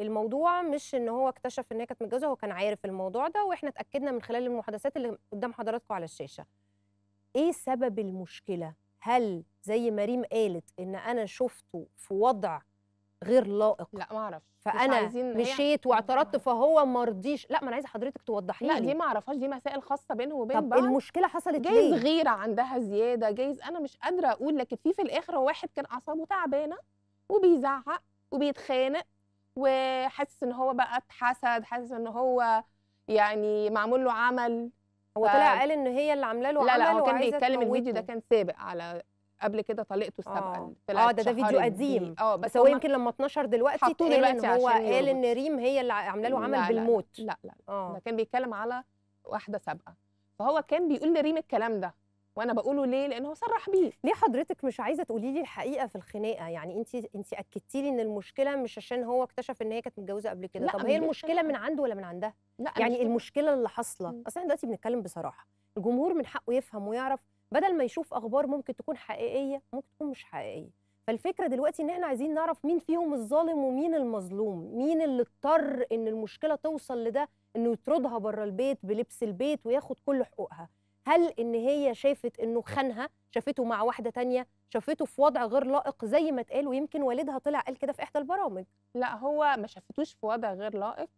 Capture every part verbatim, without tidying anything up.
الموضوع مش ان هو اكتشف ان هي كانت متجوزه، هو كان عارف الموضوع ده، واحنا اتاكدنا من خلال المحادثات اللي قدام حضراتكم على الشاشه. ايه سبب المشكله؟ هل زي ما ريم قالت ان انا شفته في وضع غير لائق؟ لا ما اعرفش، فانا مشيت واعترضت فهو ما رضيش. لا ما انا عايزه حضرتك توضحي لي. لا دي ما اعرفهاش، دي مسائل خاصه بينه وبين بعض. طب المشكله حصلت ليه؟ جايز غيره عندها زياده، جايز انا مش قادره اقول، لكن في في الاخر واحد كان اعصابه تعبانه وبيزعق وبيتخانق وحاسس ان هو بقى اتحسد، حاسس ان هو يعني معمول له عمل. هو ف... طلع قال ان هي اللي عامله له عمل. لا لا هو كان بيتكلم، الفيديو ده كان سابق على قبل كده طليقته السابقه. اه ده ده فيديو قديم. اه بس, بس هو يمكن لما اتنشر دلوقتي طلع ان هو قال ان ريم هي اللي عامله له عمل. لا بالموت. لا لا, لا. آه. ده كان بيتكلم على واحده سابقه، فهو كان بيقول لريم الكلام ده وانا بقوله ليه؟ لان هو صرح بيه. ليه حضرتك مش عايزه تقولي لي الحقيقه في الخناقه؟ يعني انت انت اكدتي لي ان المشكله مش عشان هو اكتشف ان هي كانت متجوزه قبل كده. طب هي المشكله من عنده ولا من عندها؟ لا يعني المشكله اللي حاصله، اصل احنا دلوقتي بنتكلم بصراحه، الجمهور من حقه يفهم ويعرف بدل ما يشوف اخبار ممكن تكون حقيقيه ممكن تكون مش حقيقيه. فالفكره دلوقتي ان احنا عايزين نعرف مين فيهم الظالم ومين المظلوم، مين اللي اضطر ان المشكله توصل لده انه يطردها بره البيت بلبس البيت وياخد كل حقوقها. هل ان هي شافت انه خانها، شافته مع واحده ثانيه، شافته في وضع غير لائق زي ما اتقال، ويمكن والدها طلع قال كده في احدى البرامج. لا هو ما شافتوش في وضع غير لائق،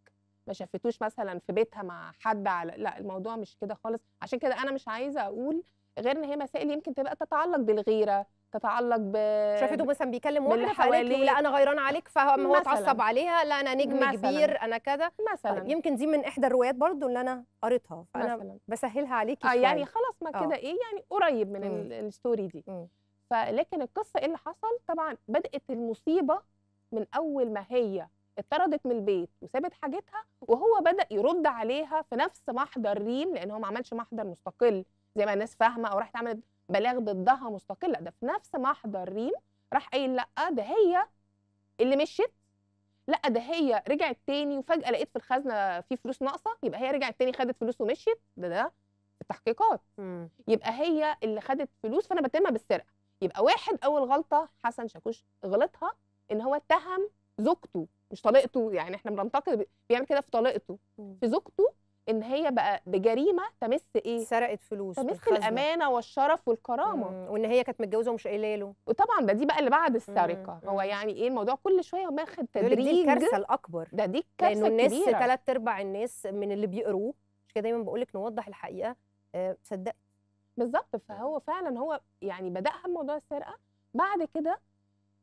ما شافتوش مثلا في بيتها مع حد على، لا الموضوع مش كده خالص. عشان كده انا مش عايزه اقول غير ان هي مسائل يمكن تبقى تتعلق بالغيره، تتعلق ب شافته مثلا بيكلم واحده فقالت له لا انا غيران عليك، فهو اتعصب عليها، لا انا نجم مثلاً. كبير انا كذا مثلا. يمكن دي من احدى الروايات برضو اللي انا قريتها، فانا مثلاً. بسهلها عليكي. اه يعني خلاص ما كده ايه يعني قريب من م. الستوري دي م. فلكن القصه ايه اللي حصل؟ طبعا بدات المصيبه من اول ما هي اتطردت من البيت وسابت حاجتها، وهو بدا يرد عليها في نفس محضر ريم، لان هو ما عملش محضر مستقل زي ما الناس فاهمه او راحت عملت بلاغ ضدها مستقله، ده في نفس محضر ريم راح قايل لا ده هي اللي مشيت، لا ده هي رجعت تاني وفجاه لقيت في الخزنه في فلوس ناقصه، يبقى هي رجعت تاني خدت فلوس ومشيت، ده ده في التحقيقات م. يبقى هي اللي خدت فلوس فانا بتهمها بالسرقه. يبقى واحد اول غلطه حسن شاكوش غلطها ان هو اتهم زوجته مش طليقته، يعني احنا بننتقد بيعمل كده في طليقته في زوجته ان هي بقى بجريمه تمس ايه؟ سرقت فلوس، تمس الامانه والشرف والكرامه مم. وان هي كانت متجوزه ومش قايله له. وطبعا ده دي بقى اللي بعد السرقه. هو يعني ايه الموضوع كل شويه ماخد تدريج، دي الكارثه الاكبر، ده دي الكارثه الكبيره، لانه الناس ثلاث ارباع الناس من اللي بيقروه، مش كده دايما بقول لك نوضح الحقيقه أه صدق بالظبط. فهو فعلا هو يعني بداها بموضوع السرقه، بعد كده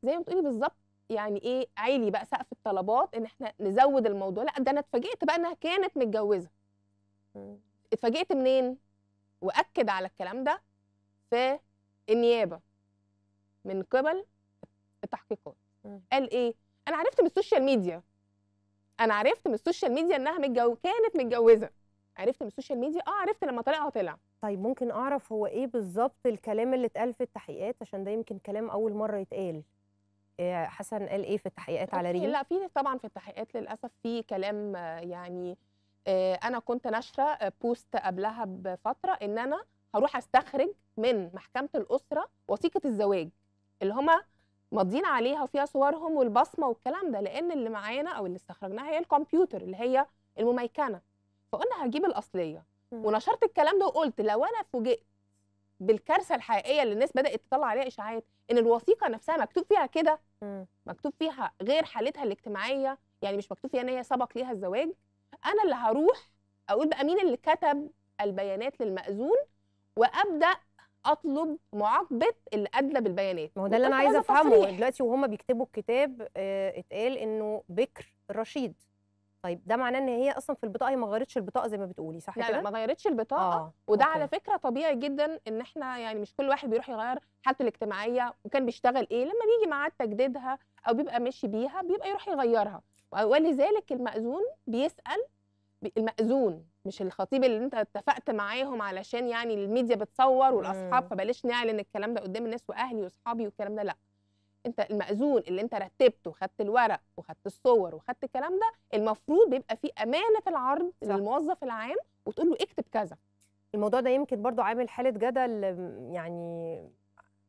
زي ما تقولي بالظبط يعني ايه عالي بقى سقف الطلبات ان احنا نزود الموضوع. لا ده انا اتفاجئت بقى انها كانت متجوزه. اتفاجئت منين؟ واكد على الكلام ده في النيابه من قبل التحقيقات. م. قال ايه؟ انا عرفت من السوشيال ميديا، انا عرفت من السوشيال ميديا انها متجو... كانت متجوزه، عرفت من السوشيال ميديا، اه عرفت لما طلقها طلع. طيب ممكن اعرف هو ايه بالظبط الكلام اللي اتقال في التحقيقات؟ عشان ده يمكن كلام اول مره يتقال. إيه حسن قال ايه في التحقيقات على ريم؟ لا في طبعا في التحقيقات للاسف في كلام يعني أنا كنت نشرة بوست قبلها بفترة إن أنا هروح أستخرج من محكمة الأسرة وثيقة الزواج اللي هما ماضيين عليها وفيها صورهم والبصمة والكلام ده، لأن اللي معانا أو اللي استخرجناها هي الكمبيوتر اللي هي المميكنة، فقلنا هجيب الأصلية. ونشرت الكلام ده وقلت لو أنا فوجئت بالكارثة الحقيقية اللي الناس بدأت تطلع عليها إشاعات إن الوثيقة نفسها مكتوب فيها كده، مكتوب فيها غير حالتها الاجتماعية، يعني مش مكتوب فيها إن هي سبق ليها الزواج، انا اللي هروح اقول بقى مين اللي كتب البيانات للمأذون وابدا اطلب معاقبه اللي ادلى بالبيانات. ما هو ده اللي انا عايزه افهمه دلوقتي. وهم بيكتبوا الكتاب اه اتقال انه بكر رشيد. طيب ده معناه ان هي اصلا في البطاقه هي ما غيرتش البطاقه زي ما بتقولي صح كده؟ لا, لا ما غيرتش البطاقه. آه. وده أوكي. على فكره طبيعي جدا ان احنا يعني مش كل واحد بيروح يغير حالته الاجتماعيه وكان بيشتغل ايه، لما بيجي معاه تجديدها او بيبقى ماشي بيها بيبقى يروح يغيرها. ولذلك المأذون بيسأل، المأذون مش الخطيب اللي انت اتفقت معاهم علشان يعني الميديا بتصور والاصحاب فبلاش نعلن الكلام ده قدام الناس واهلي واصحابي والكلام ده، لا انت المأذون اللي انت رتبته خدت الورق وخدت الصور وخدت الكلام ده، المفروض بيبقى فيه امانه العرض للموظف العام وتقول له اكتب كذا. الموضوع ده يمكن برضو عامل حاله جدل يعني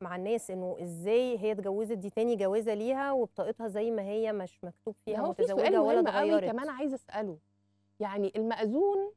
مع الناس انه ازاي هي اتجوزت دي تاني جوازه ليها وبطاقتها زي ما هي مش مكتوب فيها متزوجه ولا اتغيرت. كمان عايزه اساله يعني المأذون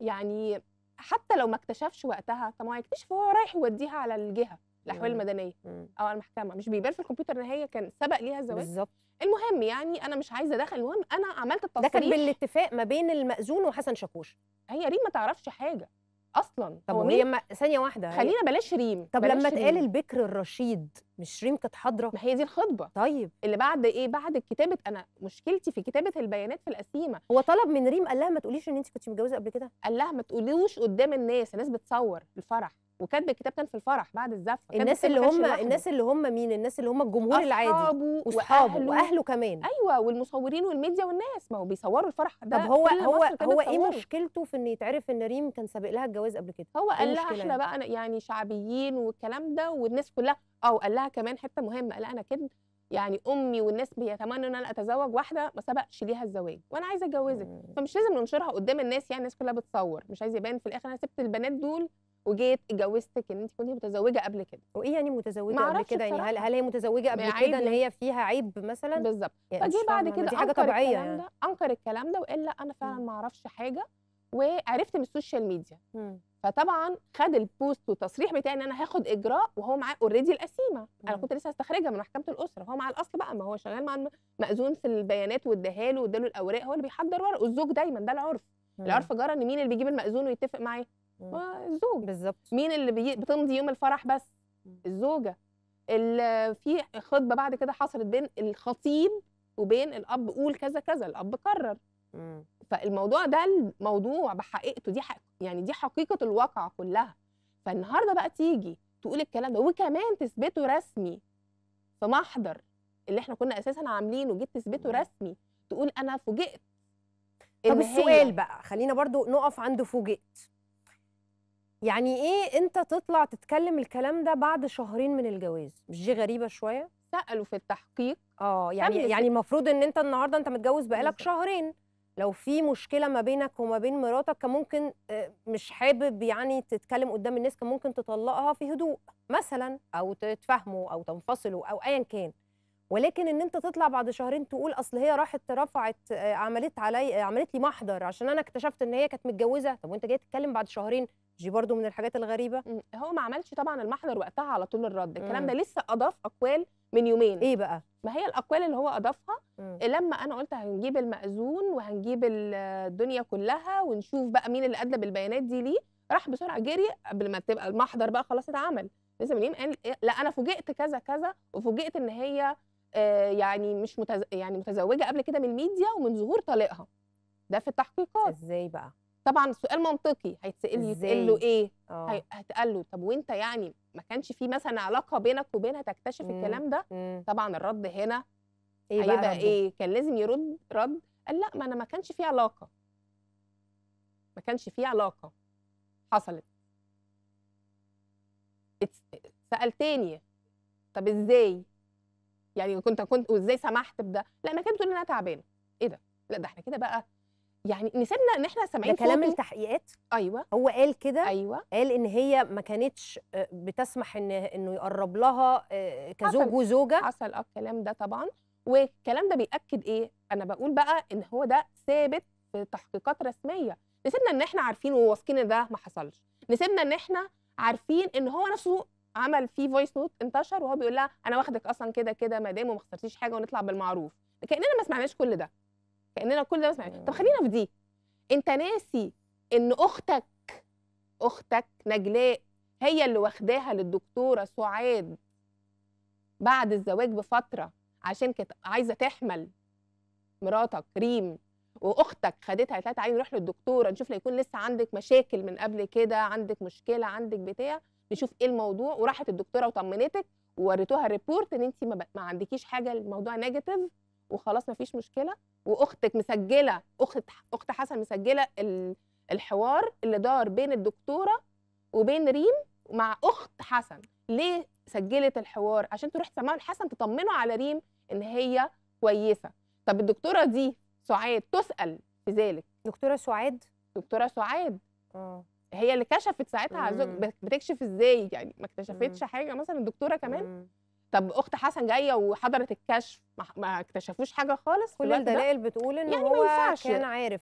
يعني حتى لو ما اكتشفش وقتها، طب ما يكتشف وهو رايح يوديها على الجهه الاحوال المدنيه مم. او على المحكمه، مش بيبان في الكمبيوتر ان هي كان سبق ليها الزواج بالظبط. المهم يعني انا مش عايزه ادخل، المهم انا عملت التصريح ده كان بالاتفاق ما بين المأذون وحسن شاكوش. هي ريم ما تعرفش حاجه اصلا. طب وهي ما... ثانيه واحده خلينا بلاش ريم. طب بلاش لما اتقال البكر الرشيد مش ريم كانت حاضره؟ ما هي دي الخطبه. طيب اللي بعد ايه؟ بعد كتابه. انا مشكلتي في كتابه البيانات في القسيمه. هو طلب من ريم قال لها ما تقوليش ان انت كنت متجوزه قبل كده؟ قال لها ما تقوليوش قدام الناس، الناس بتصور الفرح، وكاتبه الكتاب كان في الفرح بعد الزفه. الناس اللي هم الناس اللي هم مين؟ الناس اللي هم الجمهور العادي، اصحابه واهله واهله كمان. ايوه والمصورين والميديا والناس، ما هو بيصوروا الفرح ده. طب هو هو هو ايه مشكلته في ان يتعرف ان ريم كان سابق لها الجواز قبل كده؟ هو قال لها احنا بقى يعني شعبيين والكلام ده والناس كلها. اه قال لها كمان حته مهمه، قال لها انا كده يعني امي والناس بيتمنوا ان انا اتزوج واحده ما سبقش ليها الزواج وانا عايزه اتجوزك، فمش لازم ننشرها قدام الناس، يعني الناس كلها بتصور، مش عايز يبان في الاخر انا سبت البنات دول وجيت اتجوزتك ان انت كنت متزوجه قبل كده. وايه يعني متزوجه قبل كده؟ يعني هل هل هي متزوجه قبل كده ان هي فيها عيب مثلا؟ بالظبط. فجي بعد كده دي حاجه طبيعيه يعني. انكر الكلام ده وقال لا انا فعلا ما اعرفش حاجه وعرفت من السوشيال ميديا. م. فطبعا خد البوست والتصريح بتاعي ان انا هاخد اجراء وهو معاه اوريدي القسيمه، انا كنت لسه هستخرجها من محكمه الاسره، هو مع الاصل بقى، ما هو شغال مع المأذون في البيانات واداها له واداله الاوراق، هو اللي بيحضر ورقه. الزوج دايما ده العرف. م. العرف جرى ان مين اللي بيجيب المأذون ويتفق معاه؟ الزوج. بالظبط. مين اللي بي... بتمضي يوم الفرح؟ بس الزوجه. اللي في خطبه بعد كده حصلت بين الخطيب وبين الاب، قول كذا كذا، الاب قرر. مم. فالموضوع ده الموضوع بحقيقته دي حق... يعني دي حقيقه الواقع كلها. فالنهارده بقى تيجي تقول الكلام ده وكمان تثبته رسمي في محضر اللي احنا كنا اساسا عاملينه، جيت تثبته رسمي تقول انا فوجئت. طب السؤال بقى خلينا برضو نقف عند فوجئت. يعني ايه انت تطلع تتكلم الكلام ده بعد شهرين من الجواز؟ مش دي غريبه شويه؟ سالوا في التحقيق اه يعني يعني المفروض ان انت النهارده انت متجوز بقالك شهرين، لو في مشكله ما بينك وما بين مراتك كان ممكن مش حابب يعني تتكلم قدام الناس، كان ممكن تطلقها في هدوء مثلا او تتفاهموا او تنفصلوا او ايا كان، ولكن ان انت تطلع بعد شهرين تقول اصل هي راحت رفعت عملت علي عملت لي محضر عشان انا اكتشفت ان هي كانت متجوزه. طب وانت جاي تتكلم بعد شهرين؟ دي برضو من الحاجات الغريبه. هو ما عملش طبعا المحضر وقتها، على طول الرد. الكلام ده لسه اضاف اقوال من يومين. ايه بقى؟ ما هي الاقوال اللي هو اضافها مم. لما انا قلت هنجيب المأذون وهنجيب الدنيا كلها ونشوف بقى مين اللي ادلى بالبيانات دي ليه، راح بسرعه جري قبل ما تبقى المحضر بقى خلاص اتعمل، لسه منين قال لا انا فوجئت كذا كذا وفوجئت ان هي آه يعني مش متز... يعني متزوجه قبل كده من الميديا ومن ظهور طليقها. ده في التحقيقات. ازاي بقى؟ طبعا سؤال منطقي هيتسال، يتقال له ايه؟ هيتقال له طب وانت يعني ما كانش في مثلا علاقه بينك وبينها تكتشف مم. الكلام ده؟ مم. طبعا الرد هنا ايه هيبقى بقى ايه؟ كان لازم يرد رد قال لا ما انا ما كانش في علاقه، ما كانش في علاقه حصلت. سال تاني طب ازاي؟ يعني كنت كنت وازاي سمحت بده؟ لا انا كنت بتقول ان انا تعبانه. ايه ده؟ لا ده احنا كده بقى يعني نسيبنا ان احنا سامعين كلام التحقيقات. ايوه هو قال كده. ايوه قال ان هي ما كانتش بتسمح ان انه يقرب لها كزوج وزوجه. حصل اه الكلام ده طبعا، والكلام ده بيأكد ايه؟ انا بقول بقى ان هو ده ثابت في تحقيقات رسميه. نسيبنا ان احنا عارفين وواثقين ان ده ما حصلش، نسيبنا ان احنا عارفين ان هو نفسه عمل فيه فويس نوت انتشر وهو بيقول لها انا واخدك اصلا كده كده ما دام وما خسرتيش حاجه ونطلع بالمعروف، كاننا ما سمعناش كل ده، كاننا كل ده ما سمعناش. طب خلينا في دي، انت ناسي ان اختك اختك نجلاء هي اللي واخداها للدكتوره سعاد بعد الزواج بفتره عشان كانت عايزه تحمل مراتك ريم، واختك خدتها قالت لها تعالي نروح للدكتوره نشوف لو يكون لسه عندك مشاكل من قبل كده، عندك مشكله عندك بتاع نشوف ايه الموضوع، وراحت الدكتوره وطمنتك ووريتوها الريبورت ان انت ما, ما عندكيش حاجه، الموضوع نيجاتيف وخلاص ما فيش مشكله، واختك مسجله اخت اخت حسن مسجله الحوار اللي دار بين الدكتوره وبين ريم مع اخت حسن. ليه سجلت الحوار؟ عشان تروح تسمعه لحسن تطمنه على ريم ان هي كويسه. طب الدكتوره دي سعاد تسال في ذلك. دكتوره سعاد دكتوره سعاد اه هي اللي كشفت ساعتها على الزوج. بتكشف ازاي يعني؟ ما اكتشفتش حاجه مثلا الدكتوره كمان؟ طب اخت حسن جايه وحضرت الكشف ما اكتشفوش حاجه خالص. كل الدلائل بتقول ان يعني هو كان عارف